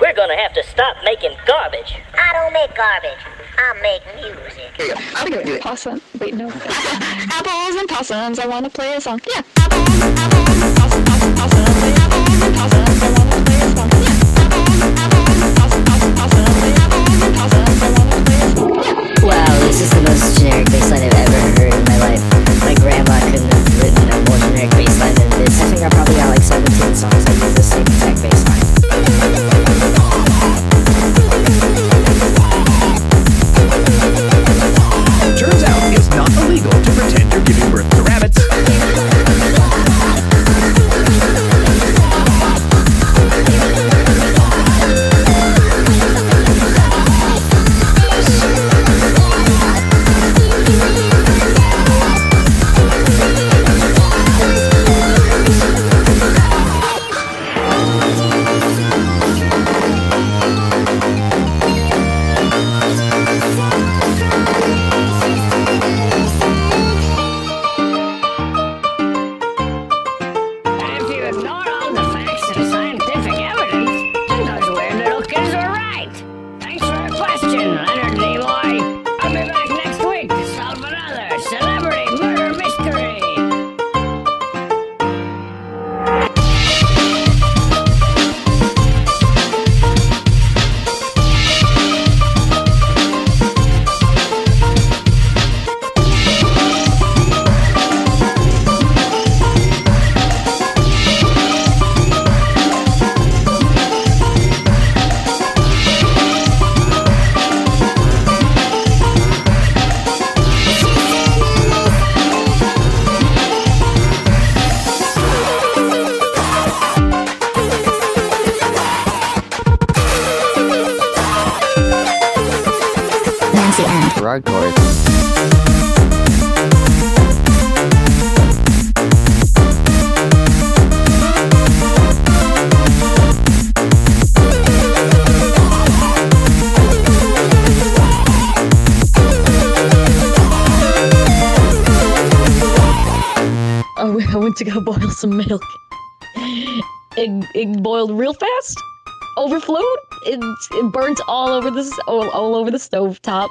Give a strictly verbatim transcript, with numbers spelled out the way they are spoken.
We're gonna have to stop making garbage. I don't make garbage. I make music. I don't do it. Possum. Wait, no. Apples and possums, I wanna play a song. Yeah. Apples, apples, possums, possums, possums, play apples and possums, I wanna play a song. Yeah. Apples, apples, possums, possums, possums, play apples and possums, I wanna play a song. Yeah. Wow, this is the most generic baseline I've ever heard in my life. My grandma couldn't have written a more generic baseline than this. I think I probably got like seventeen songs like this same exact baseline. Rug chords. Oh, I went to go boil some milk. It, it boiled real fast. Overflowed. It, it burnt all over the all, all over the stovetop.